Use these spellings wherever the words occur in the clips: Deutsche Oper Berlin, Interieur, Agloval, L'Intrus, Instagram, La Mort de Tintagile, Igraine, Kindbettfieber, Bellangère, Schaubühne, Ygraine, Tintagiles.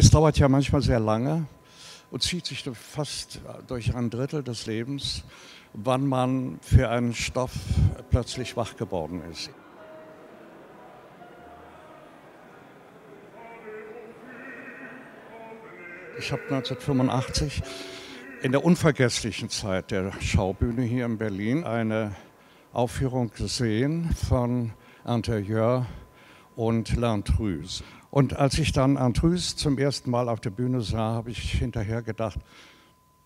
Es dauert ja manchmal sehr lange und zieht sich fast durch ein Drittel des Lebens, wann man für einen Stoff plötzlich wach geworden ist. Ich habe 1985 in der unvergesslichen Zeit der Schaubühne hier in Berlin eine Aufführung gesehen von Interieur und L'Intrus. Und als ich dann Intrus zum ersten Mal auf der Bühne sah, habe ich hinterher gedacht,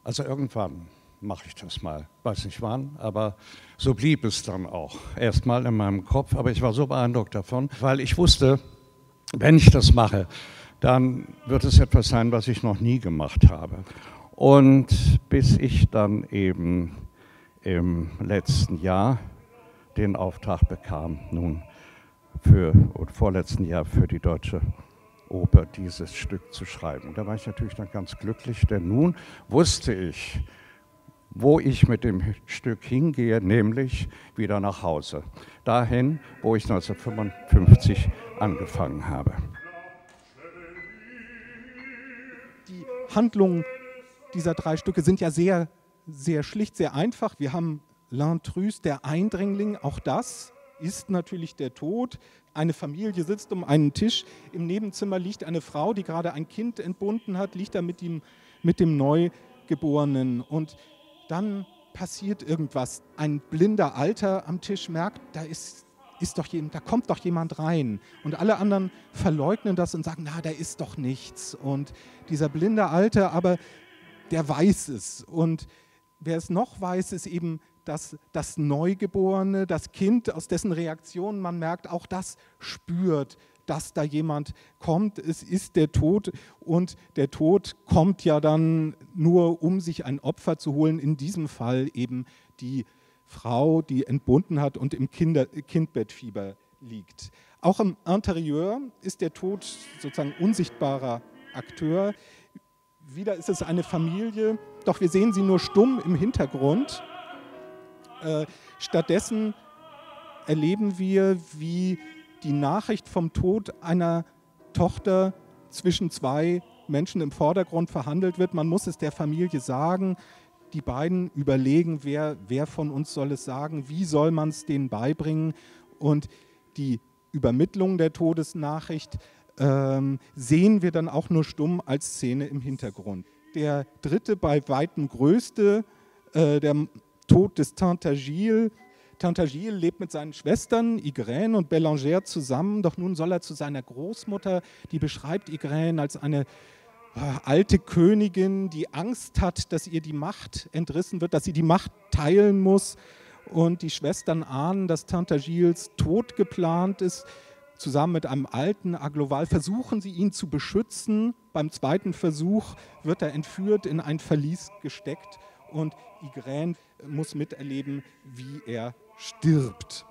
also irgendwann mache ich das mal. Weiß nicht wann, aber so blieb es dann auch. Erstmal in meinem Kopf, aber ich war so beeindruckt davon, weil ich wusste, wenn ich das mache, dann wird es etwas sein, was ich noch nie gemacht habe. Und bis ich dann eben im letzten Jahr den Auftrag bekam, nun vorletzten Jahr für die Deutsche Oper dieses Stück zu schreiben. Da war ich natürlich dann ganz glücklich, denn nun wusste ich, wo ich mit dem Stück hingehe, nämlich wieder nach Hause. Dahin, wo ich 1955 angefangen habe. Die Handlungen dieser drei Stücke sind ja sehr, sehr schlicht, sehr einfach. Wir haben L'Intrus, der Eindringling, auch das ist natürlich der Tod. Eine Familie sitzt um einen Tisch, im Nebenzimmer liegt eine Frau, die gerade ein Kind entbunden hat, liegt da mit dem Neugeborenen. Und dann passiert irgendwas. Ein blinder Alter am Tisch merkt, da kommt doch jemand rein. Und alle anderen verleugnen das und sagen, na, da ist doch nichts. Und dieser blinde Alte, aber der weiß es. Und wer es noch weiß, ist eben das Neugeborene, das Kind, aus dessen Reaktionen man merkt, auch das spürt, dass da jemand kommt. Es ist der Tod und der Tod kommt ja dann nur, um sich ein Opfer zu holen. In diesem Fall eben die Frau, die entbunden hat und im Kindbettfieber liegt. Auch im Interieur ist der Tod sozusagen unsichtbarer Akteur. Wieder ist es eine Familie, doch wir sehen sie nur stumm im Hintergrund. Stattdessen erleben wir, wie die Nachricht vom Tod einer Tochter zwischen zwei Menschen im Vordergrund verhandelt wird. Man muss es der Familie sagen. Die beiden überlegen, wer von uns soll es sagen, wie soll man es denen beibringen. Und die Übermittlung der Todesnachricht sehen wir dann auch nur stumm als Szene im Hintergrund. Der dritte, bei weitem größte, der Tod des Tintagiles. Tintagiles lebt mit seinen Schwestern Igraine und Bellangère zusammen, doch nun soll er zu seiner Großmutter, die beschreibt Igraine als eine alte Königin, die Angst hat, dass ihr die Macht entrissen wird, dass sie die Macht teilen muss. Und die Schwestern ahnen, dass Tintagiles Tod geplant ist. Zusammen mit einem alten Agloval versuchen sie, ihn zu beschützen. Beim zweiten Versuch wird er entführt, in ein Verlies gesteckt. Und Ygraine muss miterleben, wie er stirbt.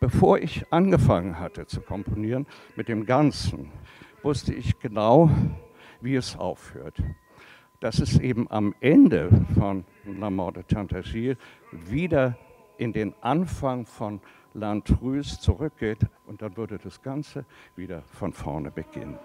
Bevor ich angefangen hatte zu komponieren mit dem Ganzen, wusste ich genau, wie es aufhört. Dass es eben am Ende von La Mort de Tintagile wieder in den Anfang von L'Intrus zurückgeht und dann würde das Ganze wieder von vorne beginnen.